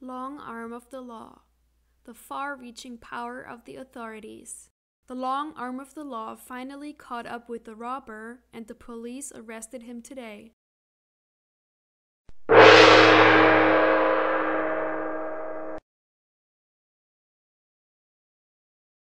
long arm of the law, the far-reaching power of the authorities. The long arm of the law finally caught up with the robber, and the police arrested him today.